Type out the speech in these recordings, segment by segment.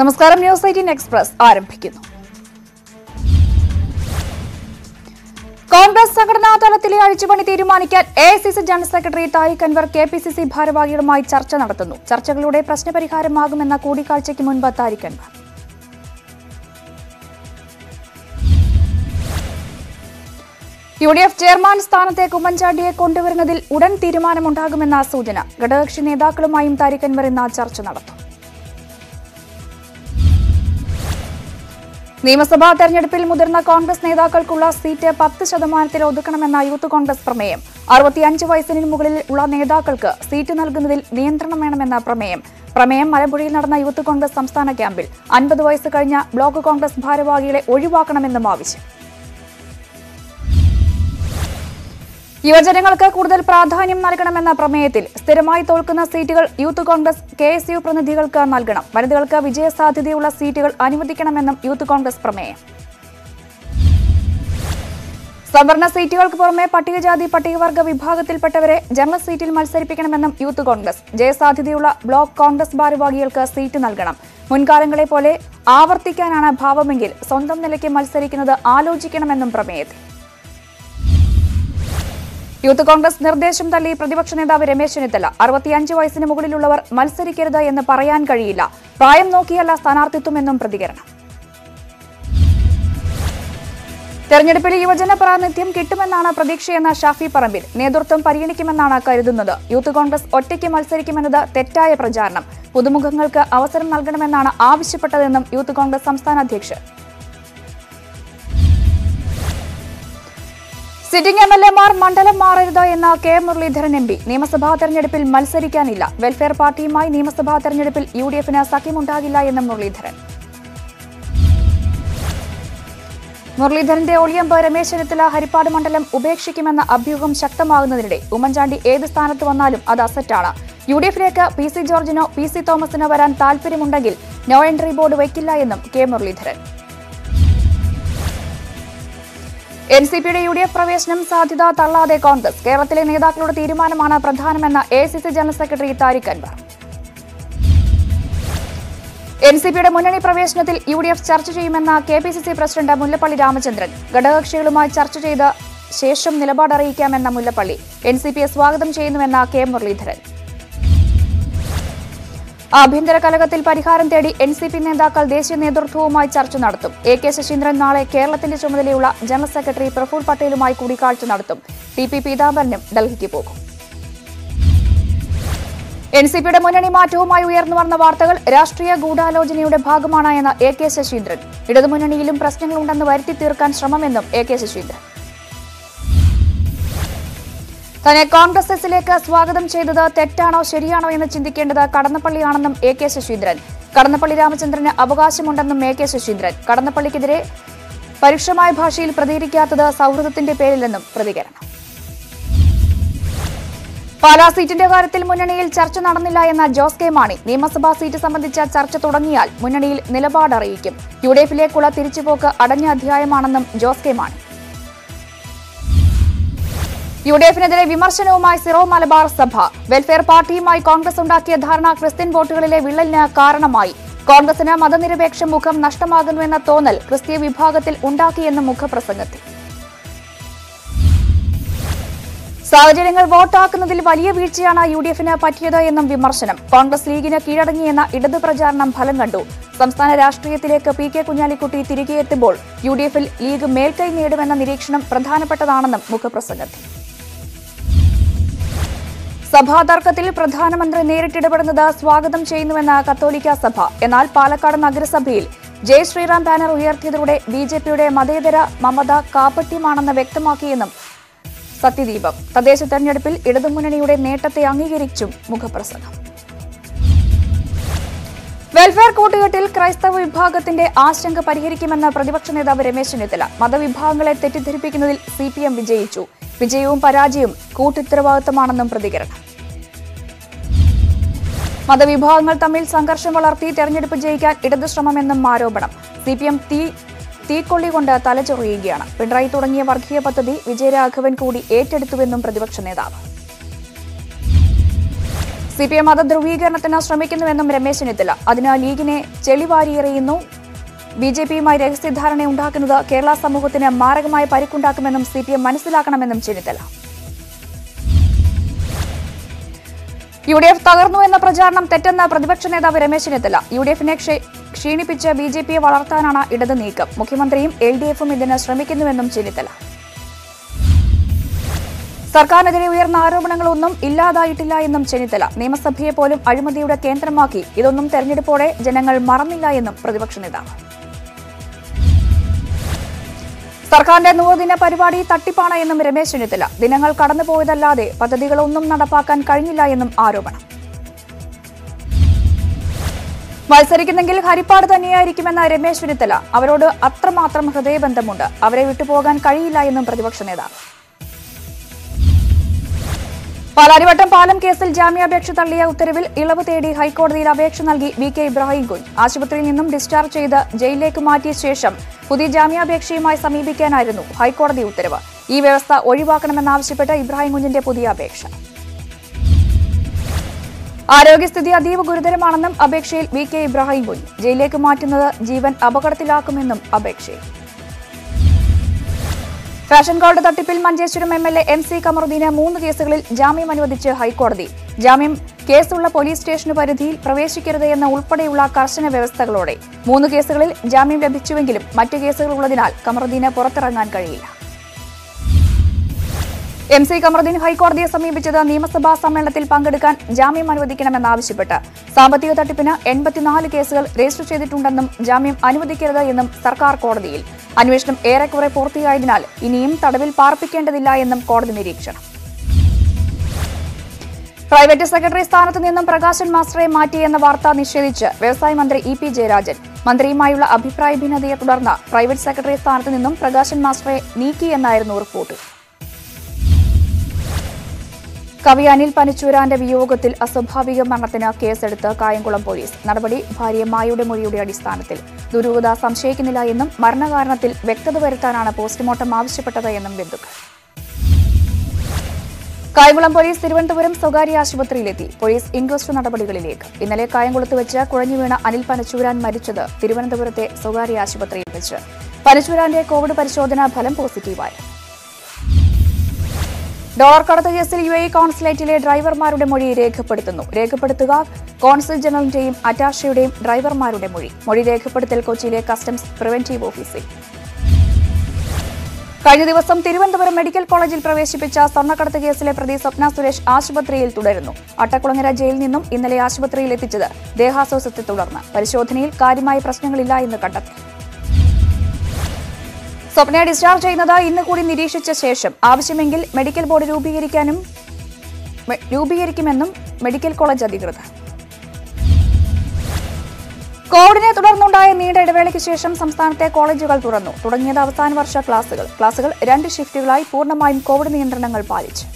നമസ്കാരം News18 Express ആരംഭിക്കുന്നു. കോൺഗ്രസ് സംഘടനാ തലത്തിലെ അഴിച്ചുപണി തീരുമാനിക്കാൻ AICC general secretary Tariq Anwar KPCC ഭാരവാഹികളുമായി ചർച്ച നടത്തുന്നു. ചർച്ചകളിലൂടെ പ്രശ്നപരിഹാരമാകുമെന്ന കൂടിക്കാഴ്ചയ്ക്ക് മുൻപ് താരിഖ് അൻവർ. UDF ചെയർമാൻ സ്ഥാനത്തേക്ക് ഉമ്മൻചാണ്ടിയെ കൊണ്ടുവരുന്നതിൽ ഉടൻ തീരുമാനമുണ്ടാകുമെന്ന സൂചന. ഘടകകക്ഷി നേതാക്കളുമായും താരിഖ് അൻവർ ഇന്ന് ചർച്ച നടത്തും. നിയമസഭാ തെരഞ്ഞെടുപ്പിൽ മുതിർന്ന കോൺഗ്രസ് നേതാക്കൾക്കുള്ള സീറ്റ് 10% ഒതുക്കണമെന്ന യൂത്ത് കോൺഗ്രസ് പ്രമേയം. 65 വയസ്സിന് മുകളിൽ ഉള്ള നേതാക്കൾക്ക് സീറ്റ് നൽകുന്നതിൽ നിയന്ത്രണം വേണമെന്ന പ്രമേയം. പ്രമേയം മലമ്പുഴയിൽ നടന്ന യൂത്ത് കോൺഗ്രസ് സംസ്ഥാന ക്യാമ്പിൽ 50 വയസ്സ് കഴിഞ്ഞ ബ്ലോക്ക് കോൺഗ്രസ് ഭാരവാഹികളെ ഒഴിവാക്കണമെന്നും ആവശ്യം. യുവജനങ്ങൾക്ക് കൂടുതൽ പ്രാധാന്യം നൽകണമെന്ന പ്രമേയത്തിൽ സ്ഥിരമായി തോൽക്കുന്ന സീറ്റുകൾ യൂത്ത് കോൺഗ്രസ് KSU പ്രതിനിധികൾക്ക് നൽകണം. വനിതകൾക്ക് വിജയസാധ്യതയുള്ള സീറ്റുകൾ അനുവദിക്കണമെന്നും യൂത്ത് കോൺഗ്രസ് പ്രമേയം. സംവരണ സീറ്റുകൾക്ക് പുറമെ പട്ടികജാതി പട്ടികവർഗ വിഭാഗത്തിൽപ്പെട്ടവരെ ജനറൽ സീറ്റിൽ മത്സരിപ്പിക്കണമെന്നും യൂത്ത് കോൺഗ്രസ്. ജയസാധ്യതയുള്ള ബ്ലോക്ക് കോൺഗ്രസ് ഭാരവാഹികൾക്ക് സീറ്റ് നൽകണം. മുൻകാലങ്ങളെപ്പോലെ ആവർത്തിക്കാനാണ് ഭാവമെങ്കിൽ സ്വന്തം നിലയ്ക്ക് മത്സരിക്കുന്നത് ആലോചിക്കണമെന്നും പ്രമേയത്തിൽ. യൂത്ത് കോൺഗ്രസ് നിർദ്ദേശം തള്ളി പ്രതിപക്ഷ നേതാവ് രമേശ് ചെന്നിത്തല. 65 വയസ്സിന് മുകളിലുള്ളവർ മത്സരിക്കരുത് എന്ന് പറയാൻ കഴിയില്ല, പ്രായം നോക്കിയല്ല സ്ഥാനാർത്ഥിത്വമെന്നും പ്രതികരണം. തെരഞ്ഞെടുപ്പിൽ യുവജന പ്രാതിനിധ്യം കിട്ടുമെന്നാണ് പ്രതീക്ഷയെന്ന ഷാഫി പറമ്പിൽ. നേതൃത്വം പരിഗണിക്കുമെന്നാണ് കരുതുന്നത്. യൂത്ത് കോൺഗ്രസ് ഒറ്റയ്ക്ക് മത്സരിക്കുമെന്നത് തെറ്റായ പ്രചാരണം. പുതുമുഖങ്ങൾക്ക് അവസരം നൽകണമെന്നാണ് ആവശ്യപ്പെട്ടതെന്നും യൂത്ത് കോൺഗ്രസ് സംസ്ഥാന അധ്യക്ഷൻ. സിറ്റിംഗ് MLA മാർ മണ്ഡലം മാറരുത് എന്ന KM മുരളീധരൻ MP. നിയമസഭാ തെരഞ്ഞെടുപ്പിൽ മത്സരിക്കാനില്ല, വെൽഫെയർ പാർട്ടിയുമായി നിയമസഭാ തെരഞ്ഞെടുപ്പിൽ UDFന് സഖ്യമുണ്ടാകില്ല എന്നും മുരളീധരൻ. മുരളീധരന്റെ ഒളിയമ്പ്. രമേശ് ചെന്നിത്തല ഹരിപ്പാട് മണ്ഡലം ഉപേക്ഷിക്കുമെന്ന അഭ്യൂഹം ശക്തമാകുന്നതിനിടെ ഉമ്മൻചാണ്ടി ഏത് സ്ഥാനത്ത് വന്നാലും അത് അസറ്റാണ്. UDFിലേക്ക് PC ജോർജിനോ PC തോമസിനോ വരാൻ താൽപര്യമുണ്ടെങ്കിൽ നോ എൻട്രി ബോർഡ് വയ്ക്കില്ല എന്നും KM മുരളീധരൻ. NCPയുടെ UDF പ്രവേശനം സാധ്യത തള്ളാതെ കോൺഗ്രസ്. കേരളത്തിലെ നേതാക്കളുടെ തീരുമാനമാണ് പ്രധാനമെന്ന ACC general secretary Tariq Anwar. NCPയുടെ മുന്നണി പ്രവേശനത്തിൽ UDF ചർച്ച ചെയ്യുമെന്ന KPCC പ്രസിഡന്റ് മുല്ലപ്പള്ളി രാമചന്ദ്രൻ. ഘടകകക്ഷികളുമായി ചർച്ച ചെയ്ത ശേഷം നിലപാടറിയിക്കാമെന്ന മുല്ലപ്പള്ളി. NCPയെ സ്വാഗതം ചെയ്യുന്നുവെന്ന KM മുരളീധരൻ. ആഭ്യന്തര കലഹത്തിൽ പരിഹാരം തേടി NCP നേതാക്കൾ ദേശീയ നേതൃത്വവുമായി ചർച്ച നടത്തും. AK ശശീന്ദ്രൻ നാളെ കേരളത്തിന്റെ ചുമതലയുള്ള ജനറൽ സെക്രട്ടറി പ്രഫുൽ പട്ടേലുമായി കൂടിക്കാഴ്ച നടത്തും. TP പീതാംബരനും ഡൽഹിക്ക് പോകും. NCPയുടെ മുന്നണി മാറ്റവുമായി ഉയർന്നുവന്ന വാർത്തകൾ രാഷ്ട്രീയ ഗൂഢാലോചനയുടെ ഭാഗമാണ് എന്ന AK ശശീന്ദ്രൻ. ഇടതുമുന്നണിയിലും പ്രശ്നങ്ങളുണ്ടെന്ന് വരുത്തി തീർക്കാൻ ശ്രമമെന്നും AK ശശീന്ദ്രൻ. തന്നെ കോൺഗ്രസ് എസിലേക്ക് സ്വാഗതം ചെയ്തത് തെറ്റാണോ ശരിയാണോ എന്ന് ചിന്തിക്കേണ്ടത് കടന്നപ്പള്ളിയാണെന്നും AK ശശീന്ദ്രൻ. കടന്നപ്പള്ളി രാമചന്ദ്രന് അവകാശമുണ്ടെന്നും AK ശശീന്ദ്രൻ. കടന്നപ്പള്ളിക്കെതിരെ പരുക്ഷമായ ഭാഷയിൽ പ്രതികരിക്കാത്തത് സൗഹൃദത്തിന്റെ പേരിലെന്നും പ്രതികരണം. പാലാ സീറ്റിന്റെ കാര്യത്തിൽ മുന്നണിയിൽ ചർച്ച നടന്നില്ല എന്ന ജോസ് കെ മാണി. നിയമസഭാ സീറ്റ് സംബന്ധിച്ച ചർച്ച തുടങ്ങിയാൽ മുന്നണിയിൽ നിലപാടറിയിക്കും. UDFിലേക്കുള്ള തിരിച്ചുപോക്ക് അടഞ്ഞ അധ്യായമാണെന്നും ജോസ് കെ മാണി. UDFിനെതിരെ വിമർശനവുമായി സിറോ മലബാർ സഭ. വെൽഫെയർ പാർട്ടിയുമായി കോൺഗ്രസ് ഉണ്ടാക്കിയ ധാരണ ക്രിസ്ത്യൻ വോട്ടുകളിലെ വിള്ളലിന് കാരണമായി. കോൺഗ്രസിന് മതനിരപേക്ഷ മുഖം നഷ്ടമാകുന്നുവെന്ന തോന്നൽ ക്രിസ്തീയ വിഭാഗത്തിൽ ഉണ്ടാക്കിയെന്നും മുഖപ്രസംഗത്തിൽ. സാഹചര്യങ്ങൾ വോട്ടാക്കുന്നതിൽ വലിയ വീഴ്ചയാണ് UDFിന് പറ്റിയത് എന്നും വിമർശനം. കോൺഗ്രസ് ലീഗിന് കീഴടങ്ങിയെന്ന ഇടതു പ്രചാരണം ഫലം കണ്ടു. സംസ്ഥാന രാഷ്ട്രീയത്തിലേക്ക് PK കുഞ്ഞാലിക്കുട്ടി തിരികെയെത്തുമ്പോൾ UDFിൽ ലീഗ് മേൽക്കൈ നേടുമെന്ന നിരീക്ഷണം പ്രധാനപ്പെട്ടതാണെന്നും മുഖപ്രസംഗത്തിൽ. സഭാതർക്കത്തിൽ പ്രധാനമന്ത്രി നേരിട്ടിടപെടുന്നത് സ്വാഗതം ചെയ്യുന്നുവെന്ന കത്തോലിക്ക സഭ. എന്നാൽ പാലക്കാട് നഗരസഭയിൽ ജയ് ശ്രീറാം ബാനർ ഉയർത്തിയതിലൂടെ BJPയുടെ മതേതര മമത കാപട്യമാണെന്ന് വ്യക്തമാക്കിയെന്നും സത്യദീപം. തദ്ദേശ തെരഞ്ഞെടുപ്പിൽ ഇടതുമുന്നണിയുടെ നേട്ടത്തെ അംഗീകരിച്ചും മുഖപ്രസംഗം. വെൽഫെയർ കൂട്ടുകെട്ടിൽ ക്രൈസ്തവ വിഭാഗത്തിന്റെ ആശങ്ക പരിഹരിക്കുമെന്ന പ്രതിപക്ഷ നേതാവ് രമേശ് ചെന്നിത്തല. മതവിഭാഗങ്ങളെ തെറ്റിദ്ധരിപ്പിക്കുന്നതിൽ CPM വിജയിച്ചു. വിജയവും പരാജയവും കൂട്ടുത്തരവാദിത്തമാണെന്നും പ്രതികരണം. മതവിഭാഗങ്ങൾ തമ്മിൽ സംഘർഷം വളർത്തി തെരഞ്ഞെടുപ്പ് ജയിക്കാൻ ഇടതു ശ്രമമെന്നും ആരോപണം. CPM തീക്കൊള്ളികൊണ്ട് തലചൊറിയുകയാണ്. പിണറായി തുടങ്ങിയ വർഗീയ പദ്ധതി വിജയരാഘവൻ കൂടി ഏറ്റെടുത്തുവെന്നും പ്രതിപക്ഷ നേതാവ്. CPM മതധ്രുവീകരണത്തിന് ശ്രമിക്കുന്നുവെന്നും രമേശ് ചെന്നിത്തല. അതിനാൽ ലീഗിനെ ചെളിവാരിയെറിയുന്നു. ബിജെപിയുമായി രഹസ്യധാരണ ഉണ്ടാക്കുന്നത് കേരള സമൂഹത്തിന് മാരകമായ പരിക്കുണ്ടാക്കുമെന്നും CPM മനസ്സിലാക്കണമെന്നും ചെന്നിത്തല. UDF തകർന്നുവെന്ന പ്രചാരണം തെറ്റെന്ന പ്രതിപക്ഷ നേതാവ് രമേശ് ചെന്നിത്തല. UDFനെ ക്ഷീണിപ്പിച്ച് ബിജെപിയെ വളർത്താനാണ് ഇടത് നീക്കം. മുഖ്യമന്ത്രിയും LDFഉം ഇതിന് ശ്രമിക്കുന്നുവെന്നും ചെന്നിത്തല. സർക്കാരിനെതിരെ ഉയർന്ന ആരോപണങ്ങളൊന്നും ഇല്ലാതായിട്ടില്ല എന്നും ചെന്നിത്തല. നിയമസഭയെ പോലും അഴിമതിയുടെ കേന്ദ്രമാക്കി ഇതൊന്നും തെരഞ്ഞെടുപ്പോടെ ജനങ്ങൾ മറന്നില്ല എന്നും പ്രതിപക്ഷ നേതാവ്. സർക്കാരിന്റെ 100-ദിന പരിപാടി തട്ടിപ്പാണ് എന്നും രമേശ് ചെന്നിത്തല. ദിനങ്ങൾ കടന്നുപോയതല്ലാതെ പദ്ധതികളൊന്നും നടപ്പാക്കാൻ കഴിഞ്ഞില്ല എന്നും ആരോപണം. മത്സരിക്കുന്നെങ്കിൽ ഹരിപ്പാട് തന്നെയായിരിക്കുമെന്ന രമേശ് ചെന്നിത്തല. അവരോട് അത്രമാത്രം ഹൃദയബന്ധമുണ്ട്, അവരെ വിട്ടുപോകാൻ കഴിയില്ല എന്നും പ്രതിപക്ഷ നേതാവ്. പാലാരിവട്ടം പാലം കേസിൽ ജാമ്യാപേക്ഷ തള്ളിയ ഉത്തരവിൽ ഇളവ് തേടി ഹൈക്കോടതിയിൽ അപേക്ഷ നൽകി വി.കെ. ഇബ്രാഹിം കുഞ്ഞ്. ആശുപത്രിയിൽ നിന്നും ഡിസ്ചാർജ് ചെയ്ത് ജയിലിലേക്ക് മാറ്റിയ ശേഷം പുതിയ ജാമ്യാപേക്ഷയുമായി സമീപിക്കാനായിരുന്നു ഹൈക്കോടതി ഉത്തരവ്. ഈ വ്യവസ്ഥ ഒഴിവാക്കണമെന്നാവശ്യപ്പെട്ട് ഇബ്രാഹിം കുഞ്ഞിന്റെ പുതിയ അപേക്ഷ. ആരോഗ്യസ്ഥിതി അതീവ ഗുരുതരമാണെന്നും അപേക്ഷയിൽ വി.കെ. ഇബ്രാഹിം കുഞ്ഞ്. ജയിലിലേക്ക് മാറ്റുന്നത് ജീവൻ അപകടത്തിലാക്കുമെന്നും അപേക്ഷയിൽ. ഫാഷൻ ഗോൾഡ് തട്ടിപ്പിൽ മഞ്ചേശ്വരം MLA MC കമറുദ്ദീന് 3 കേസുകളിൽ ജാമ്യം അനുവദിച്ച് ഹൈക്കോടതി. ജാമ്യം കേസുള്ള പോലീസ് സ്റ്റേഷന് പരിധിയിൽ പ്രവേശിക്കരുത് എന്ന ഉൾപ്പെടെയുള്ള കർശന വ്യവസ്ഥകളോടെ 3 കേസുകളിൽ ജാമ്യം ലഭിച്ചുവെങ്കിലും മറ്റ് കേസുകളുള്ളതിനാൽ കമറുദ്ദീന് പുറത്തിറങ്ങാൻ കഴിയില്ല. MC കമറുദ്ദീൻ ഹൈക്കോടതിയെ സമീപിച്ചത് നിയമസഭാ സമ്മേളനത്തിൽ പങ്കെടുക്കാൻ ജാമ്യം അനുവദിക്കണമെന്നാവശ്യപ്പെട്ട്. സാമ്പത്തിക തട്ടിപ്പിന് 84 കേസുകൾ രജിസ്റ്റർ ചെയ്തിട്ടുണ്ടെന്നും ജാമ്യം അനുവദിക്കരുത് എന്നും സർക്കാർ കോടതിയിൽ. അന്വേഷണം ഏറെക്കുറെ പൂർത്തിയായതിനാൽ ഇനിയും തടവിൽ പാർപ്പിക്കേണ്ടതില്ല എന്നും കോടതി നിരീക്ഷണം. പ്രൈവറ്റ് സെക്രട്ടറി സ്ഥാനത്ത് നിന്നും പ്രകാശൻ മാസ്റ്ററെ മാറ്റിയെന്ന വാർത്ത നിഷേധിച്ച് വ്യവസായ മന്ത്രി EP ജയരാജൻ. മന്ത്രിയുമായുള്ള അഭിപ്രായ ഭിന്നതയെ തുടർന്ന് പ്രൈവറ്റ് സെക്രട്ടറി സ്ഥാനത്ത് നിന്നും പ്രകാശൻ മാസ്റ്ററെ നീക്കിയെന്നായിരുന്നു റിപ്പോർട്ട്. കവി അനിൽ പനിച്ചൂരാന്റെ വിയോഗത്തിൽ അസ്വാഭാവിക മരണത്തിന് കേസെടുത്ത് കായംകുളം പോലീസ്. നടപടി ഭാര്യ മായയുടെ മൊഴിയുടെ അടിസ്ഥാനത്തിൽ. ദുരൂഹത സംശയിക്കുന്നില്ല എന്നും മരണകാരണത്തിൽ വ്യക്തത വരുത്താനാണ് പോസ്റ്റ്മോർട്ടം ആവശ്യപ്പെട്ടത് എന്നും ബന്ധുക്കൾ. കായംകുളം പോലീസ് തിരുവനന്തപുരം സ്വകാര്യ ആശുപത്രിയിലെത്തി. പോലീസ് ഇൻക്വസ്റ്റ് നടപടികളിലേക്ക്. ഇന്നലെ കായംകുളത്ത് വെച്ച് കുഴഞ്ഞുവീണ അനിൽ പനിച്ചൂരാൻ മരിച്ചത് തിരുവനന്തപുരത്തെ സ്വകാര്യ ആശുപത്രിയിൽ വെച്ച്. പനിച്ചൂരാന്റെ കോവിഡ് പരിശോധനാ ഫലം പോസിറ്റീവായി. ഡോളർ കടത്ത് കേസിൽ UAE കോൺസുലേറ്റിലെ ഡ്രൈവർമാരുടെ മൊഴി രേഖപ്പെടുത്തുക. കോൺസുൽ ജനറലിന്റെയും അറ്റാഷയുടെയും ഡ്രൈവർമാരുടെ മൊഴി രേഖപ്പെടുത്തൽ കൊച്ചിയിലെ കസ്റ്റംസ് പ്രിവന്റീവ് ഓഫീസിൽ. കഴിഞ്ഞ ദിവസം തിരുവനന്തപുരം മെഡിക്കൽ കോളേജിൽ പ്രവേശിപ്പിച്ച സ്വർണ്ണക്കടത്ത് കേസിലെ പ്രതി സ്വപ്ന സുരേഷ് ആശുപത്രിയിൽ തുടരുന്നു. അട്ടക്കുളങ്ങര ജയിലിൽ നിന്നും ഇന്നലെ ആശുപത്രിയിൽ എത്തിച്ചത് ദേഹാസ്വാസ്ഥ്യത്തെ തുടർന്ന്. പരിശോധനയിൽ കാര്യമായ പ്രശ്നങ്ങളില്ല എന്ന് കണ്ടെത്തി. സ്വപ്നയെ ഡിസ്ചാർജ് ചെയ്യുന്നത് ഇന്ന് കൂടി നിരീക്ഷിച്ച ശേഷം ആവശ്യമെങ്കിൽ മെഡിക്കൽ ബോർഡ് രൂപീകരിക്കുമെന്നും മെഡിക്കൽ കോളേജ് അധികൃതർ. കോവിഡിനെ തുടർന്നുണ്ടായ നീണ്ട ഇടവേളയ്ക്ക് ശേഷം സംസ്ഥാനത്തെ കോളേജുകൾ തുറന്നു. തുടങ്ങിയത് അവസാന വർഷ ക്ലാസുകൾ 2 ഷിഫ്റ്റുകളായി പൂർണ്ണമായും കോവിഡ് നിയന്ത്രണങ്ങൾ പാലിച്ച്.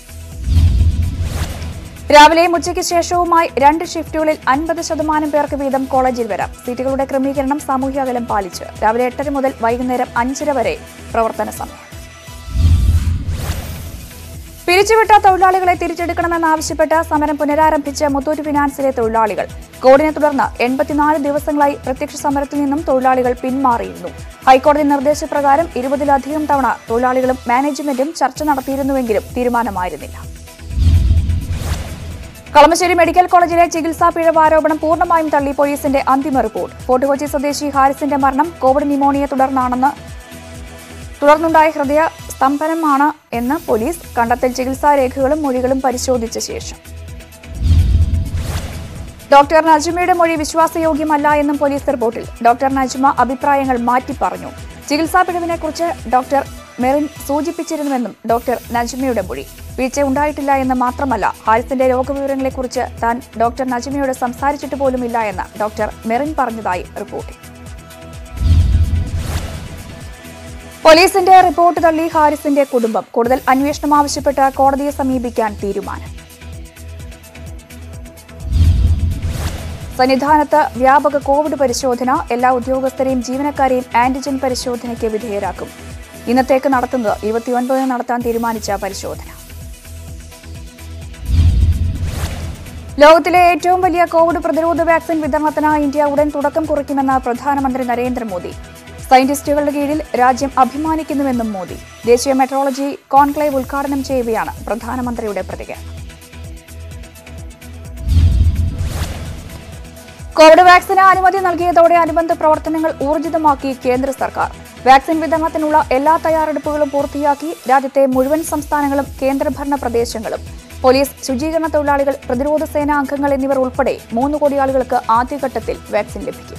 രാവിലെയും ഉച്ചയ്ക്ക് ശേഷവുമായി 2 ഷിഫ്റ്റുകളിൽ 50% പേർക്ക് വീതം കോളേജിൽ വരാം. സീറ്റുകളുടെ ക്രമീകരണം സാമൂഹ്യ അകലം പാലിച്ച്. രാവിലെ 8:30 മുതൽ വൈകുന്നേരം 5:30 വരെ പ്രവർത്തന സമയം. പിരിച്ചുവിട്ട തൊഴിലാളികളെ തിരിച്ചെടുക്കണമെന്നാവശ്യപ്പെട്ട സമരം പുനരാരംഭിച്ച മുത്തൂറ്റ് ഫിനാൻസിലെ തൊഴിലാളികൾ. കോവിഡിനെ തുടർന്ന് 84 ദിവസങ്ങളായി പ്രത്യക്ഷ സമരത്തിൽ നിന്നും തൊഴിലാളികൾ പിന്മാറിയിരുന്നു. ഹൈക്കോടതി നിർദ്ദേശപ്രകാരം 20-ലധികം തവണ തൊഴിലാളികളും മാനേജ്മെന്റും ചർച്ച നടത്തിയിരുന്നുവെങ്കിലും തീരുമാനമായിരുന്നില്ല. കളമശ്ശേരി മെഡിക്കൽ കോളേജിലെ ചികിത്സാ പിഴവാരോപണം പൂർണ്ണമായും തള്ളി പോലീസിന്റെ അന്തിമ റിപ്പോർട്ട്. ഫോർട്ട് കൊച്ചി സ്വദേശി ഹാരിസിന്റെ മരണം കോവിഡ് ന്യൂമോണിയെ തുടർന്നുണ്ടായ ഹൃദയ സ്തംഭനമാണ് എന്ന് പോലീസ് കണ്ടെത്തൽ. ചികിത്സാ രേഖകളും മൊഴികളും പരിശോധിച്ച ശേഷം. ഡോക്ടർ നജ്മയുടെ മൊഴി വിശ്വാസയോഗ്യമല്ല എന്നും പോലീസ് റിപ്പോർട്ടിൽ. ഡോക്ടർ നജ്മ അഭിപ്രായങ്ങൾ മാറ്റി പറഞ്ഞു. ചികിത്സാ പിഴവിനെക്കുറിച്ച് ഡോക്ടർ മെറിൻ സൂചിപ്പിച്ചിരുന്നുവെന്നും ഡോക്ടർ നജ്മയുടെ മൊഴി. വീഴ്ച ഉണ്ടായിട്ടില്ല എന്ന് മാത്രമല്ല, ഹാരിസിന്റെ രോഗവിവരങ്ങളെക്കുറിച്ച് താൻ ഡോക്ടർ നജ്മയോട് സംസാരിച്ചിട്ട് പോലുമില്ല എന്ന് ഡോക്ടർ മെറിൻ പറഞ്ഞതായി റിപ്പോർട്ടിൽ. പോലീസിന്റെ റിപ്പോർട്ട് തള്ളി ഹാരിസിന്റെ കുടുംബം. കൂടുതൽ അന്വേഷണം ആവശ്യപ്പെട്ട് കോടതിയെ സമീപിക്കാൻ തീരുമാനം. സന്നിധാനത്ത് വ്യാപക കോവിഡ് പരിശോധന. എല്ലാ ഉദ്യോഗസ്ഥരെയും ജീവനക്കാരെയും ആന്റിജൻ പരിശോധനയ്ക്ക് വിധേയരാക്കും. ഇന്നത്തേക്ക് നടത്തുന്നത് 29-ന് നടത്താൻ തീരുമാനിച്ച പരിശോധന. ലോകത്തിലെ ഏറ്റവും വലിയ കോവിഡ് പ്രതിരോധ വാക്സിൻ വിതരണത്തിന് ഇന്ത്യ ഉടൻ തുടക്കം കുറിക്കുമെന്ന് പ്രധാനമന്ത്രി നരേന്ദ്രമോദി സയന്റിസ്റ്റുകളുടെ കീഴിൽ രാജ്യം അഭിമാനിക്കുന്നുവെന്നും മോദി ദേശീയ മെട്രോളജി കോൺക്ലേവ് ഉദ്ഘാടനം ചെയ്യുകയാണ് പ്രധാനമന്ത്രിയുടെ പ്രതികരണം കോവിഡ് വാക്സിന് അനുമതി നൽകിയതോടെ അനുബന്ധ പ്രവർത്തനങ്ങൾ ഊർജിതമാക്കി കേന്ദ്ര സർക്കാർ വാക്സിൻ വിതരണത്തിനുള്ള എല്ലാ തയ്യാറെടുപ്പുകളും പൂർത്തിയാക്കി രാജ്യത്തെ മുഴുവൻ സംസ്ഥാനങ്ങളും കേന്ദ്രഭരണ പ്രദേശങ്ങളും പോലീസ് ശുചീകരണ തൊഴിലാളികൾ പ്രതിരോധ സേനാ അംഗങ്ങൾ എന്നിവർ ഉൾപ്പെടെ 3 കോടി ആളുകൾക്ക് ആദ്യഘട്ടത്തിൽ വാക്സിൻ ലഭിക്കും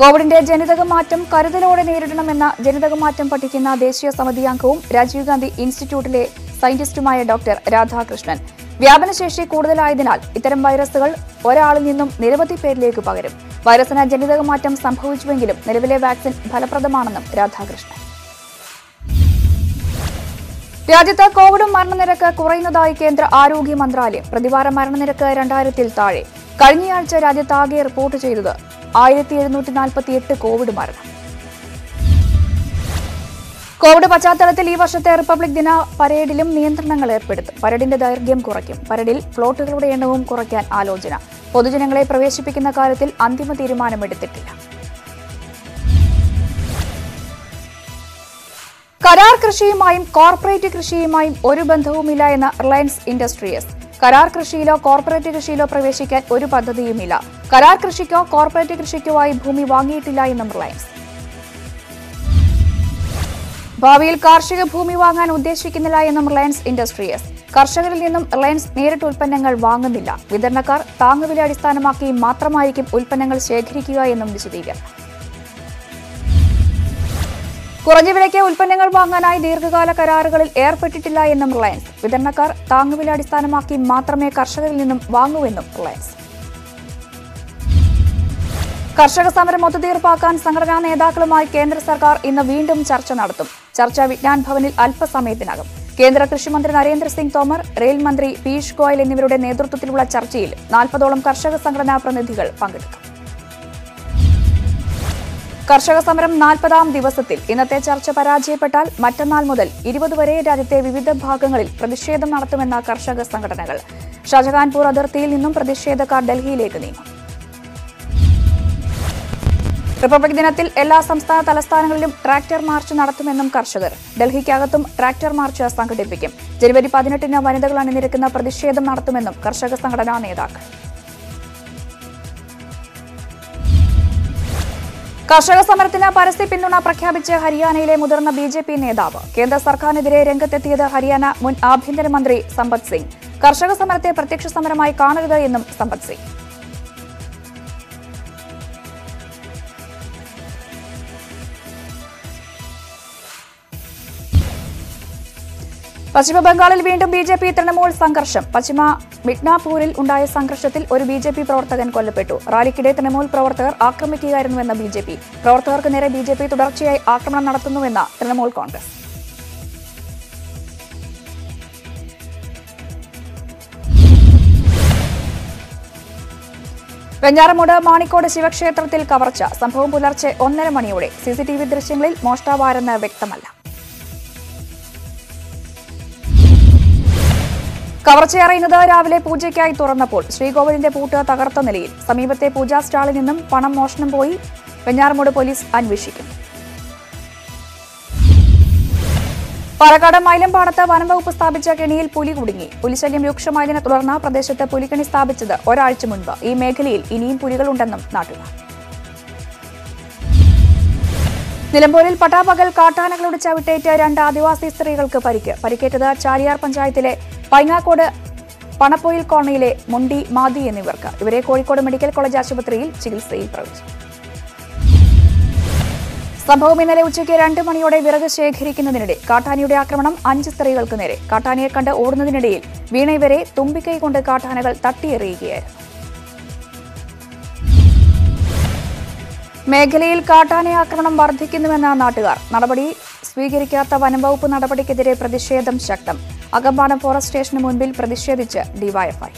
കോവിഡിന്റെ ജനിതകമാറ്റം കരുതലോടെ നേരിടണമെന്ന ജനിതകമാറ്റം പഠിക്കുന്ന ദേശീയ സമിതി അംഗവും രാജീവ് ഗാന്ധി ഇൻസ്റ്റിറ്റ്യൂട്ടിലെ സയന്റിസ്റ്റുമായ ഡോക്ടർ രാധാകൃഷ്ണൻ വ്യാപനശേഷി കൂടുതലായതിനാൽ ഇത്തരം വൈറസുകൾ ഒരാളിൽ നിന്നും നിരവധി പേരിലേക്ക് പകരും വൈറസിന് ജനിതകമാറ്റം സംഭവിച്ചുവെങ്കിലും നിലവിലെ വാക്സിൻ ഫലപ്രദമാണെന്നും രാധാകൃഷ്ണൻ രാജ്യത്ത് കോവിഡും മരണനിരക്ക് കുറയുന്നതായി കേന്ദ്ര ആരോഗ്യ മന്ത്രാലയം പ്രതിവാര മരണനിരക്ക് 2000-ൽ താഴെ കഴിഞ്ഞയാഴ്ച രാജ്യത്താകെ റിപ്പോർട്ട് ചെയ്തത് 1748 കോവിഡ് മരണം കോവിഡ് പശ്ചാത്തലത്തിൽ ഈ വർഷത്തെ റിപ്പബ്ലിക് ദിന പരേഡിലും നിയന്ത്രണങ്ങൾ ഏർപ്പെടുത്തും പരേഡിന്റെ ദൈർഘ്യം കുറയ്ക്കും പരേഡിൽ പ്ലോട്ടുകളുടെ എണ്ണവും കുറയ്ക്കാൻ ആലോചന പൊതുജനങ്ങളെ പ്രവേശിപ്പിക്കുന്ന കാര്യത്തിൽ അന്തിമ തീരുമാനമെടുത്തിട്ടില്ല കരാർ കൃഷിയുമായും കോർപ്പറേറ്റ് കൃഷിയുമായും ഒരു ബന്ധവുമില്ല എന്ന റിലയൻസ് ഇൻഡസ്ട്രീസ് കരാർ കൃഷിയിലോ കോർപ്പറേറ്റ് കൃഷിയിലോ പ്രവേശിക്കാൻ ഒരു പദ്ധതിയുമില്ല കരാർ കൃഷിക്കോ കോർപ്പറേറ്റ് കൃഷിക്കോ ആയി ഭൂമി വാങ്ങിയിട്ടില്ല എന്നും റിലയൻസ് ഭാവിയിൽ കാർഷിക ഭൂമി വാങ്ങാൻ ഉദ്ദേശിക്കുന്നില്ല എന്നും റിലയൻസ് ഇൻഡസ്ട്രീസ് കർഷകരിൽ നിന്നും റിലയൻസ് നേരിട്ട് ഉൽപ്പന്നങ്ങൾ വാങ്ങുന്നില്ല വിതരണക്കാർ താങ്ങുവില അടിസ്ഥാനമാക്കി മാത്രമായിരിക്കും ഉൽപ്പന്നങ്ങൾ ശേഖരിക്കുക എന്നും വിശദീകരണം കുറഞ്ഞ വിലയ്ക്ക് ഉൽപ്പന്നങ്ങൾ വാങ്ങാനായി ദീർഘകാല കരാറുകളിൽ ഏർപ്പെട്ടിട്ടില്ല എന്നും റിലയൻസ് വിതരണക്കാർ താങ്ങുവില അടിസ്ഥാനമാക്കി മാത്രമേ കർഷകരിൽ നിന്നും വാങ്ങൂവെന്നും റിലയൻസ് കർഷക സമരം ഒത്തുതീർപ്പാക്കാൻ സംഘടനാ നേതാക്കളുമായി കേന്ദ്ര സർക്കാർ ഇന്ന് വീണ്ടും ചർച്ച നടത്തും ചർച്ച വിജ്ഞാൻ ഭവനിൽ അല്പസമയത്തിനകം കേന്ദ്ര കൃഷിമന്ത്രി നരേന്ദ്രസിംഗ് തോമർ റെയിൽ മന്ത്രി പീയൂഷ് ഗോയൽ എന്നിവരുടെ നേതൃത്വത്തിലുള്ള ചർച്ചയിൽ 40ഓളം കർഷക സംഘടനാ പ്രതിനിധികൾ പങ്കെടുക്കും കർഷക സമരം 40ാം ദിവസത്തിൽ ഇന്നത്തെ ചർച്ച പരാജയപ്പെട്ടാൽ മറ്റന്നാൾ മുതൽ 20 വരെ രാജ്യത്തെ വിവിധ ഭാഗങ്ങളിൽ പ്രതിഷേധം നടത്തുമെന്ന കർഷക സംഘടനകൾ ഷാജഹാൻപൂർ അതിർത്തിയിൽ നിന്നും പ്രതിഷേധക്കാർ ഡൽഹിയിലേക്ക് നീങ്ങും റിപ്പബ്ലിക് ദിനത്തിൽ എല്ലാ സംസ്ഥാന തലസ്ഥാനങ്ങളിലും ട്രാക്ടർ മാർച്ച് നടത്തുമെന്നും കർഷകർ ഡൽഹിക്കകത്തും ട്രാക്ടർ മാർച്ച് സംഘടിപ്പിക്കും ജനുവരി 18-ന് വനിതകൾ അണിനിരക്കുന്ന പ്രതിഷേധം നടത്തുമെന്നും കർഷക സംഘടനാ നേതാക്കൾ കർഷക സമരത്തിന് പരസ്യ പിന്തുണ പ്രഖ്യാപിച്ച് ഹരിയാനയിലെ മുതിർന്ന ബിജെപി നേതാവ് കേന്ദ്ര സർക്കാരിനെതിരെ രംഗത്തെത്തിയത് ഹരിയാന മുൻ ആഭ്യന്തരമന്ത്രി സമ്പത് സിംഗ് കർഷക സമരത്തെ പ്രത്യക്ഷ സമരമായി കാണരുത് എന്നും സമ്പത് സിംഗ് പശ്ചിമബംഗാളിൽ വീണ്ടും ബിജെപി തൃണമൂൽ സംഘർഷം പശ്ചിമ മിഡ്നാപൂരിൽ ഉണ്ടായ സംഘർഷത്തിൽ ഒരു ബിജെപി പ്രവർത്തകൻ കൊല്ലപ്പെട്ടു റാലിക്കിടെ തൃണമൂൽ പ്രവർത്തകർ ആക്രമിക്കുകയായിരുന്നുവെന്ന് ബിജെപി പ്രവർത്തകർക്ക് നേരെ ബിജെപി തുടർച്ചയായി ആക്രമണം നടത്തുന്നുവെന്ന് തൃണമൂൽ കോൺഗ്രസ് വെഞ്ഞാറമൂട് മാണിക്കോട് ശിവക്ഷേത്രത്തിൽ കവർച്ച സംഭവം പുലർച്ചെ 1:30 മണിയോടെ സിസിടിവി ദൃശ്യങ്ങളിൽ മോഷ്ടാവാരെന്ന് വ്യക്തമല്ല കവർച്ചയറിയുന്നത് രാവിലെ പൂജയ്ക്കായി തുറന്നപ്പോൾ ശ്രീകോവിലിന്റെ പൂട്ട് തകർത്ത നിലയിൽ സമീപത്തെ പൂജാ സ്റ്റാളിൽ നിന്നും പണം മോഷണം പോയി വെഞ്ഞാറമൂട് പോലീസ് അന്വേഷിക്കും പാലക്കാട് മൈലമ്പാടത്ത് വനംവകുപ്പ് സ്ഥാപിച്ച കെണിയിൽ പുലി കുടുങ്ങി പുലിശല്യം രൂക്ഷമായതിനെ തുടർന്ന് പ്രദേശത്ത് പുലിക്കണി സ്ഥാപിച്ചത് ഒരാഴ്ച മുൻപ് ഈ മേഖലയിൽ ഇനിയും പുലികളുണ്ടെന്നും നാട്ടുകാർ നിലമ്പൂരിൽ പട്ടാപകൽ കാട്ടാനകളോട് ചവിട്ടേറ്റ് 2 ആദിവാസി സ്ത്രീകൾക്ക് പരിക്കേറ്റത് ചാലിയാർ പഞ്ചായത്തിലെ പൈങ്ങാക്കോട് പണപ്പൊയിൽ കോളനിയിലെ മുണ്ടി മാതി എന്നിവർക്ക് ഇവരെ കോഴിക്കോട് മെഡിക്കൽ കോളേജ് ആശുപത്രിയിൽ ചികിത്സയിൽ പ്രവേശിച്ചു സംഭവം ഇന്നലെ ഉച്ചയ്ക്ക് 2 മണിയോടെ വിറക് ശേഖരിക്കുന്നതിനിടെ കാട്ടാനയുടെ ആക്രമണം 5 സ്ത്രീകൾക്ക് നേരെ കാട്ടാനയെ കണ്ട് ഓടുന്നതിനിടയിൽ വീണ ഇവരെ തുമ്പിക്കൈ കൊണ്ട് കാട്ടാനകൾ തട്ടിയെറിയുകയായിരുന്നു മേഖലയിൽ കാട്ടാന ആക്രമണം വർദ്ധിക്കുന്നുവെന്ന നാട്ടുകാർ നടപടി സ്വീകരിക്കാത്ത വനംവകുപ്പ് നടപടിക്കെതിരെ പ്രതിഷേധം ശക്തം അകമ്പാടം ഫോറസ്റ്റ് സ്റ്റേഷന് മുൻപിൽ പ്രതിഷേധിച്ച് ഡിവൈഎഫ്ഐ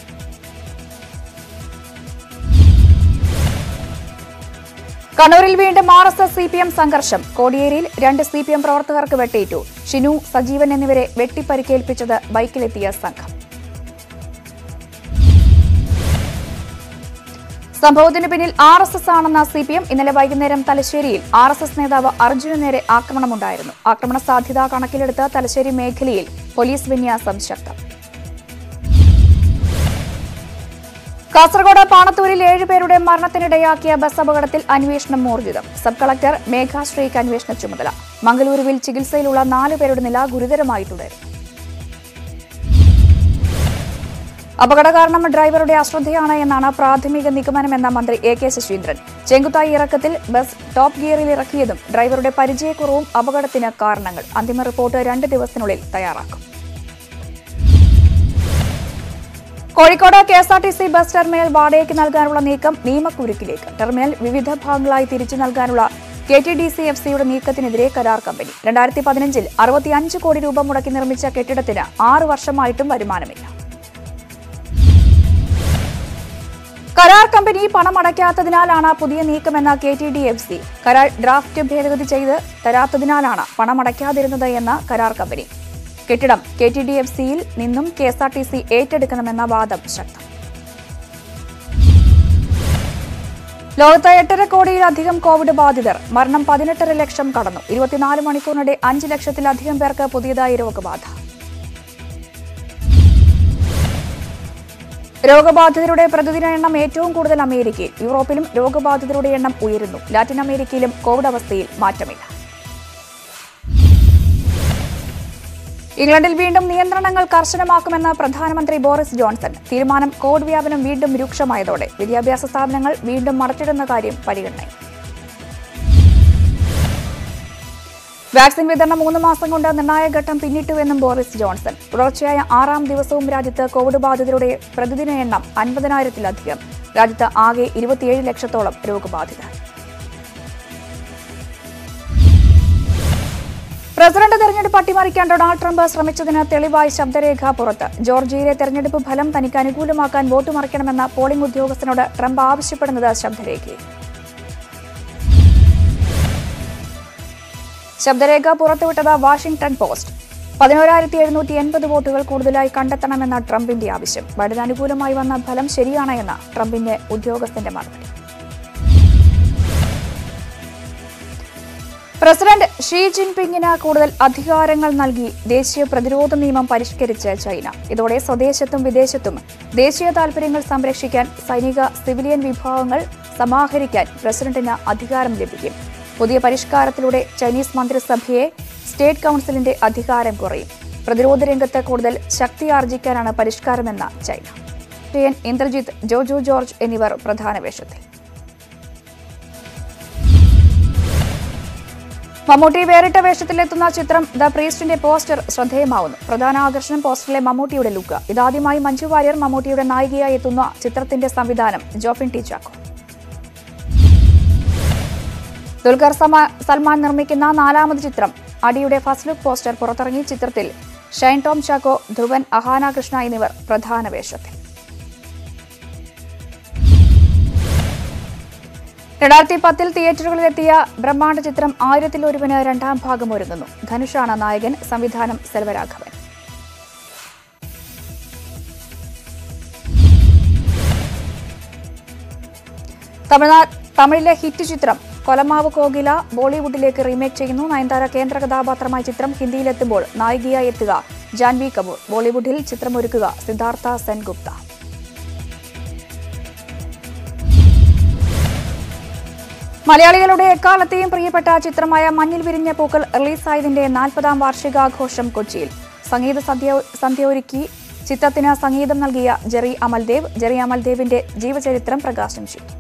കണ്ണൂരിൽ വീണ്ടും RSS-CPM സംഘർഷം കോടിയേരിയിൽ 2 CPM പ്രവർത്തകർക്ക് വെട്ടേറ്റു ഷിനു സജീവൻ എന്നിവരെ വെട്ടിപ്പരിക്കേൽപ്പിച്ചത് ബൈക്കിലെത്തിയ സംഘം സംഭവത്തിന് പിന്നിൽ ആർഎസ്എസ് ആണെന്ന സിപിഎം ഇന്നലെ വൈകുന്നേരം തലശ്ശേരിയിൽ ആർഎസ്എസ് നേതാവ് അർജുനു നേരെ ആക്രമണമുണ്ടായിരുന്നു. ആക്രമണ സാധ്യത കണക്കിലെടുത്ത് തലശ്ശേരി മേഖലയിൽ പോലീസ് വിന്യാസം ശക്തം. കാസർഗോഡ് പാണത്തൂരിൽ 7 പേരുടെ മരണത്തിനിടയാക്കിയ ബസ് അപകടത്തിൽ അന്വേഷണം ഊർജിതം. സബ് കളക്ടർ മേഘാശ്രീക്ക് അന്വേഷണ ചുമതല. മംഗലൂരുവിൽ ചികിത്സയിലുള്ള 4 പേരുടെ നില ഗുരുതരമായി തുടരുന്നു. അപകട കാരണം ഡ്രൈവറുടെ അശ്രദ്ധയാണ് എന്നാണ് പ്രാഥമിക നിഗമനമെന്ന മന്ത്രി എ.കെ. ശശീന്ദ്രൻ. ചെങ്കുത്തായി ഇറക്കത്തിൽ ബസ് ടോപ്പ് ഗിയറിൽ ഇറക്കിയതും ഡ്രൈവറുടെ പരിചയക്കുറവും അപകടത്തിന് കാരണങ്ങൾ. അന്തിമ റിപ്പോർട്ട് 2 ദിവസത്തിനുള്ളിൽ തയ്യാറാക്കും. കോഴിക്കോട് കെഎസ്ആർടിസി ബസ് ടെർമിനൽ വാടകയ്ക്ക് നൽകാനുള്ള നീക്കം നിയമക്കുരുക്കിലേക്ക്. ടെർമിനൽ വിവിധ ഭാഗങ്ങളായി തിരിച്ചു നൽകാനുള്ള കെടിഡിസിഎഫ്സിയുടെ നീക്കത്തിനെതിരെ കരാർ കമ്പനി. 2015-ൽ 65 കോടി രൂപ മുടക്കി നിർമ്മിച്ച കെട്ടിടത്തിന് 6 വർഷമായിട്ടും വരുമാനമില്ല. കരാർ കമ്പനി പണമടയ്ക്കാത്തതിനാലാണ് പുതിയ നീക്കമെന്ന കെടിഡിഎഫ്സി. കരാർ ഡ്രാഫ്റ്റ് ഭേദഗതി ചെയ്ത് തരാത്തതിനാലാണ് പണമടയ്ക്കാതിരുന്നത് എന്ന കരാർ കമ്പനി. കെട്ടിടം കെടിഡിഎഫ്സിയിൽ നിന്നും കെഎസ്ആർടിസി ഏറ്റെടുക്കണമെന്ന വാദം ശക്തം. ലോകത്ത് 8.5 കോടിയിലധികം കോവിഡ് ബാധിതർ, മരണം 18 ലക്ഷം കടന്നു. 24 മണിക്കൂറിനിടെ 5 ലക്ഷത്തിലധികം പേർക്ക് പുതിയതായി രോഗബാധ. രോഗബാധിതരുടെ പ്രതിദിന എണ്ണം ഏറ്റവും കൂടുതൽ അമേരിക്കയിൽ. യൂറോപ്പിലും രോഗബാധിതരുടെ എണ്ണം ഉയരുന്നു. ലാറ്റിൻ അമേരിക്കയിലും കോവിഡ് അവസ്ഥയിൽ മാറ്റമില്ല. ഇംഗ്ലണ്ടിൽ വീണ്ടും നിയന്ത്രണങ്ങൾ കർശനമാക്കുമെന്ന് പ്രധാനമന്ത്രി ബോറിസ് ജോൺസൺ. തീരുമാനം കോവിഡ് വ്യാപനം വീണ്ടും രൂക്ഷമായതോടെ വിദ്യാഭ്യാസ സ്ഥാപനങ്ങൾ വീണ്ടും മടച്ചിടുന്ന കാര്യം പരിഗണനയിൽ. വാക്സിൻ വിതരണം 3 മാസം കൊണ്ട് നിർണായക ഘട്ടം പിന്നിട്ടുവെന്നും ബോറിസ് ജോൺസൺ. തുടർച്ചയായ 6-ാം ദിവസവും രാജ്യത്ത് കോവിഡ് ബാധിതരുടെ പ്രതിദിന എണ്ണം 50,000-ലധികം. രാജ്യത്ത് ആകെ 27 ലക്ഷത്തോളം രോഗബാധിതർ. പ്രസിഡന്റ് തെരഞ്ഞെടുപ്പ് അട്ടിമറിക്കാൻ ഡൊണാൾഡ് ട്രംപ് ശ്രമിച്ചതിന് തെളിവായി ശബ്ദരേഖ പുറത്ത്. ജോർജിയയിലെ തെരഞ്ഞെടുപ്പ് ഫലം തനിക്ക് അനുകൂലമാക്കാൻ വോട്ട് മറിക്കണമെന്ന പോളിംഗ് ഉദ്യോഗസ്ഥനോട് ട്രംപ് ആവശ്യപ്പെടുന്നത് ശബ്ദരേഖയിൽ. ശബ്ദരേഖ പുറത്തുവിട്ടത് വാഷിംഗ്ടൺ പോസ്റ്റ്. 11,780 വോട്ടുകൾ കൂടുതലായി കണ്ടെത്തണമെന്ന ട്രംപിന്റെ ആവശ്യം. ബൈഡന് അനുകൂലമായി വന്ന ഫലം ശരിയാണ് എന്ന ട്രംപിന്റെ ഉദ്യോഗസ്ഥന്റെ മറുപടി. പ്രസിഡന്റ് ഷീ ജിൻപിങ്ങിന് കൂടുതൽ അധികാരങ്ങൾ നൽകി ദേശീയ പ്രതിരോധ നിയമം പരിഷ്കരിച്ച് ചൈന. ഇതോടെ സ്വദേശത്തും വിദേശത്തും ദേശീയ താൽപര്യങ്ങൾ സംരക്ഷിക്കാൻ സൈനിക സിവിലിയൻ വിഭാഗങ്ങൾ സമാഹരിക്കാൻ പ്രസിഡന്റിന് അധികാരം ലഭിക്കും. പുതിയ പരിഷ്കാരത്തിലൂടെ ചൈനീസ് മന്ത്രിസഭയെ സ്റ്റേറ്റ് കൌൺസിലിന്റെ അധികാരം കുറയും. പ്രതിരോധ രംഗത്ത് കൂടുതൽ ശക്തിയാർജിക്കാനാണ് പരിഷ്കാരമെന്ന ചൈന. ഇന്ദ്രജിത്ത്, ജോജു ജോർജ് എന്നിവർ പ്രധാന വേഷത്തിൽ. മമ്മൂട്ടി വേറിട്ട വേഷത്തിലെത്തുന്ന ചിത്രം ദ പ്രീസ്റ്റിന്റെ പോസ്റ്റർ ശ്രദ്ധേയമാവുന്നു. പ്രധാന ആകർഷണം പോസ്റ്ററിലെ മമ്മൂട്ടിയുടെ ലുക്ക്. ഇതാദ്യമായി മഞ്ജു വാര്യർ മമ്മൂട്ടിയുടെ നായികയായി എത്തുന്ന ചിത്രത്തിന്റെ സംവിധാനം ജോഫിൻ ടി ചാക്കോ. ദുൽഖർ സൽമാൻ നിർമ്മിക്കുന്ന 4ാമത് ചിത്രം അടിയുടെ ഫസ്റ്റ് ലുക്ക് പോസ്റ്റർ പുറത്തിറങ്ങി. ചിത്രത്തിൽ ഷൈൻ ടോം ചാക്കോ, ധ്രുവൻ, അഹാന കൃഷ്ണ എന്നിവർ പ്രധാന വേഷത്തിൽ. 2010-ൽ തിയേറ്ററുകളിലെത്തിയ ബ്രഹ്മാണ്ഡ ചിത്രം 1001 2ാം ഭാഗം ഒരുങ്ങുന്നു. ധനുഷാണ് നായകൻ, സംവിധാനം സെൽവരാഘവൻ. തമിഴിലെ ഹിറ്റ് ചിത്രം കൊലമാവ് കോകില ബോളിവുഡിലേക്ക് റീമേക്ക് ചെയ്യുന്നു. നയൻതാര കേന്ദ്ര കഥാപാത്രമായ ചിത്രം ഹിന്ദിയിലെത്തുമ്പോൾ നായികയായി എത്തുക ജാൻവി കപൂർ. ബോളിവുഡിൽ ചിത്രമൊരുക്കുക സിദ്ധാർത്ഥ സെൻഗുപ്ത. മലയാളികളുടെ എക്കാലത്തെയും പ്രിയപ്പെട്ട ചിത്രമായ മഞ്ഞിൽ വിരിഞ്ഞ പൂക്കൾ റിലീസായതിന്റെ 40-ാം വാർഷികാഘോഷം കൊച്ചിയിൽ. സംഗീത സന്ധ്യയൊരുക്കി ചിത്രത്തിന് സംഗീതം നൽകിയ ജെറി അമൽദേവിന്റെ ജീവചരിത്രം പ്രകാശനം ചെയ്തു.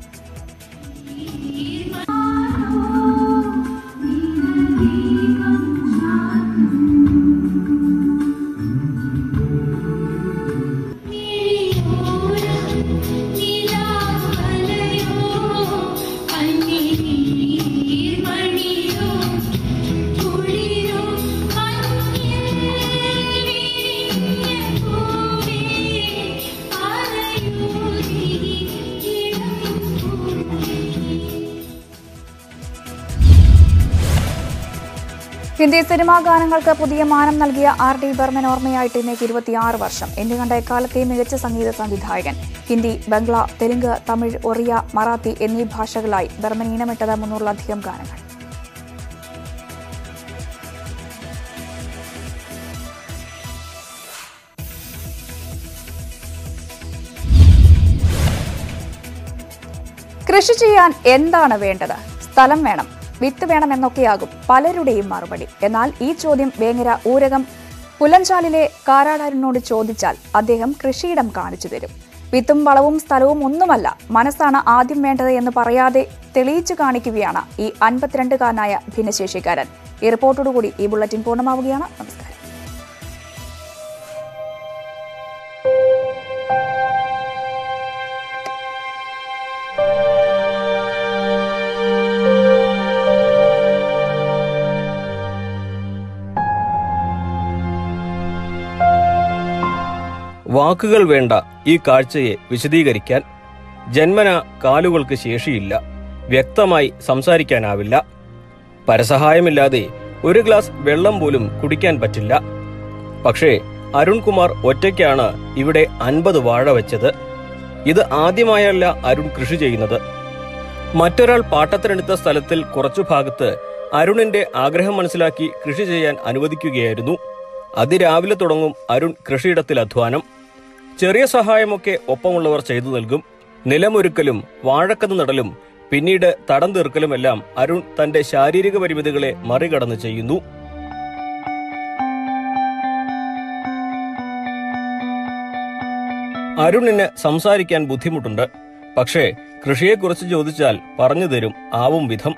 Hindi cinema Ganangalka Pudiamanam Nalgia R.D. Burman or May I make it with the R version. Indian and Ikalaki Migacha Sangeeta Sandhigan. Hindi, Bangla, Telinga, Tamil, Oriya, Marathi, Enni Bhashagalai, Burmanina Meta Munurladhyam Ganangal. Krishichian Endana Vendada, Stalam Madam. With the Venam and Nokiago, Palerude Marbadi, Enal, each Odim, Bengira, Uregam, Pulanchale, Karada Nodichodichal, Adeham, Krishidam Karnichidirum. Vitum Balavum Starum Mundamala, Manasana Adi Menta and the Parayade, Telichikanikiviana, E. Unpatrendakanaya, Vineshikaran. E reported to Woody, Ebola Timponamaviana, Namaskar. വാക്കുകൾ വേണ്ട ഈ കാഴ്ചയെ വിശദീകരിക്കാൻ ജന്മന കാലുകൾക്ക് ശേഷിയില്ല വ്യക്തമായി സംസാരിക്കാനാവില്ല പരസഹായമില്ലാതെ ഒരു glass വെള്ളം പോലും കുടിക്കാൻ പറ്റില്ല പക്ഷേ അരുൺകുമാർ ഒറ്റയ്ക്കാണ് ഇവിടെ 50 വാഴ വെച്ചത് ഇത് ആദ്യമായല്ല അരുൺ കൃഷി ചെയ്യുന്നത് മറ്റൊരാൾ പാട്ടത്തിനെടുത്ത സ്ഥലത്തിൽ കുറച്ചു ഭാഗത്ത് അരുണിന്റെ ആഗ്രഹം മനസ്സിലാക്കി കൃഷി ചെയ്യാൻ അനുവദിക്കുകയായിരുന്നു അതിരാവിലെ തുടങ്ങും അരുൺ കൃഷിയിടത്തിൽ അധ്വാനം ചെറിയ സഹായമൊക്കെ ഒപ്പമുള്ളവർ ചെയ്തു നൽകും നിലമൊരുക്കലും വാഴക്കന്ന് നടലും പിന്നീട് തടം തീർക്കലും എല്ലാം അരുൺ തന്റെ ശാരീരിക പരിമിതികളെ മറികടന്ന് ചെയ്യുന്നു അരുണിനെ സംസാരിക്കാൻ ബുദ്ധിമുട്ടുണ്ട് പക്ഷേ കൃഷിയെക്കുറിച്ച് ചോദിച്ചാൽ പറഞ്ഞു തരും ആവും വിധം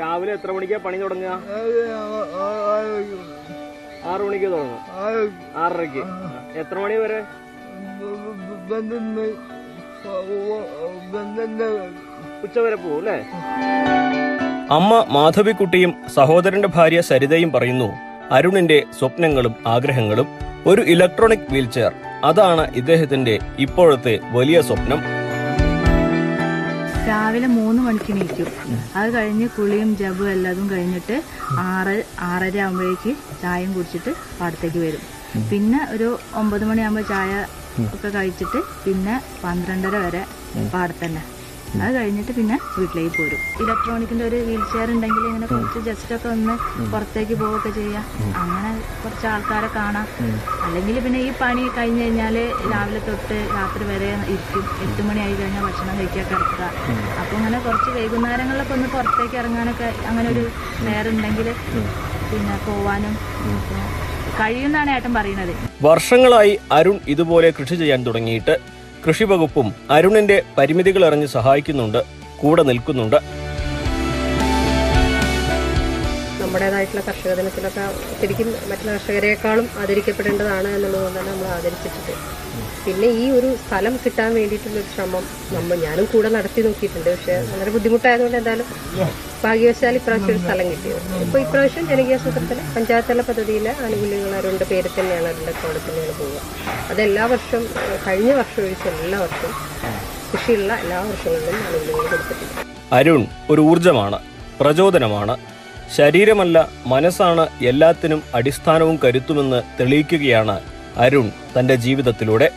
രാവിലെ എത്ര മണിക്കാ പണി തുടങ്ങുക 6 മണിക്ക് തുടങ്ങും 6:30ക്ക് എത്ര മണി വരെ ഉച്ച വരെ പോകും അല്ലേ അമ്മ മാധവിക്കുട്ടിയും സഹോദരന്റെ ഭാര്യ സരിതയും പറയുന്നു അരുണിന്റെ സ്വപ്നങ്ങളും ആഗ്രഹങ്ങളും ഒരു ഇലക്ട്രോണിക് വീൽചെയർ അതാണ് ഇദ്ദേഹത്തിന്റെ ഇപ്പോഴത്തെ വലിയ സ്വപ്നം രാവിലെ 3 മണിക്ക് എണീക്കും അത് കഴിഞ്ഞ് കുളിയും ജപവും എല്ലാം കഴിഞ്ഞിട്ട് 6:30 ആവുമ്പോഴേക്ക് ചായയും കുടിച്ചിട്ട് പാടത്തേക്ക് വരും പിന്നെ ഒരു 9 മണിയാകുമ്പോൾ ചായ ഒക്കെ കഴിച്ചിട്ട് പിന്നെ 12:30 വരെ പാടത്തന്നെ അത് കഴിഞ്ഞിട്ട് പിന്നെ വീട്ടിലേക്ക് പോരും ഇലക്ട്രോണിക്കിന്റെ ഒരു വീൽ ചെയർ ഉണ്ടെങ്കിൽ ഇങ്ങനെ കുറച്ച് ജസ്റ്റ് ഒക്കെ ഒന്ന് പുറത്തേക്ക് പോവുകയൊക്കെ ചെയ്യാം അങ്ങനെ കുറച്ച് ആൾക്കാരെ കാണാം അല്ലെങ്കിൽ പിന്നെ ഈ പണി കഴിഞ്ഞ് കഴിഞ്ഞാൽ രാവിലെ തൊട്ട് രാത്രി വരെ ഇരിക്കും 8 മണിയായി കഴിഞ്ഞാൽ ഭക്ഷണം കഴിക്കാൻ കിടക്കുക അപ്പോൾ അങ്ങനെ കുറച്ച് വൈകുന്നേരങ്ങളിലൊക്കെ ഒന്ന് പുറത്തേക്ക് ഇറങ്ങാനൊക്കെ അങ്ങനെ ഒരു നേരം ഉണ്ടെങ്കിൽ പിന്നെ പോവാനും കഴിയുമെന്നാണ് ഏട്ടൻ പറയുന്നത് വർഷങ്ങളായി അരുൺ ഇതുപോലെ കൃഷി ചെയ്യാൻ തുടങ്ങിയിട്ട് കൃഷി വകുപ്പും അരുണിന്റെ പരിമിതികൾ അറിഞ്ഞ് സഹായിക്കുന്നുണ്ട് കൂടെ നിൽക്കുന്നുണ്ട് നമ്മുടേതായിട്ടുള്ള കർഷക ദിനത്തിലൊക്കെ ശരിക്കും മറ്റുള്ള കർഷകരെക്കാളും ആദരിക്കപ്പെടേണ്ടതാണ് എന്നുള്ളതുകൊണ്ടാണ് നമ്മൾ ആദരിച്ചിട്ടുണ്ട് പിന്നെ ഈ ഒരു സ്ഥലം കിട്ടാൻ വേണ്ടിയിട്ടുള്ളൊരു ശ്രമം ഞാനും കൂടെ നടത്തി നോക്കിയിട്ടുണ്ട് പക്ഷെ വളരെ ബുദ്ധിമുട്ടായതുകൊണ്ട് എന്തായാലും ഭാഗ്യവശാൽ ഇപ്രാവശ്യം ഒരു സ്ഥലം കിട്ടിയത് ഇപ്പോൾ ഇപ്രാവശ്യം ജനകീയാസൂത്രത്തിൽ പഞ്ചായത്തുള്ള പദ്ധതിയിലെ ആനുകൂല്യങ്ങൾ അവരുടെ പേര് തന്നെയാണ് അവരുടെ അക്കൗണ്ടിൽ പോവുക അതെല്ലാ വർഷം കഴിഞ്ഞ വർഷം ഒഴിച്ച് എല്ലാ വർഷവും കൃഷിയുള്ള എല്ലാ വർഷങ്ങളിലും ആനുകൂല്യങ്ങൾ കൊടുത്തിട്ടുണ്ട് അരുൺ ഒരു ഊർജ്ജമാണ് പ്രചോദനമാണ് ശരീരമല്ല മനസ്സാണ് എല്ലാത്തിനും അടിസ്ഥാനവും കരുത്തുമെന്ന് തെളിയിക്കുകയാണ് അരുൺ തന്റെ ജീവിതത്തിലൂടെ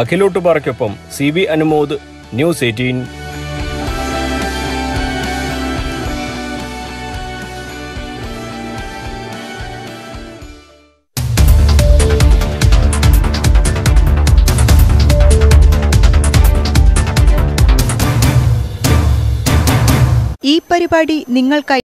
അഖിലോട്ടുപാറയ്ക്കൊപ്പം CB അനുമോദ് News18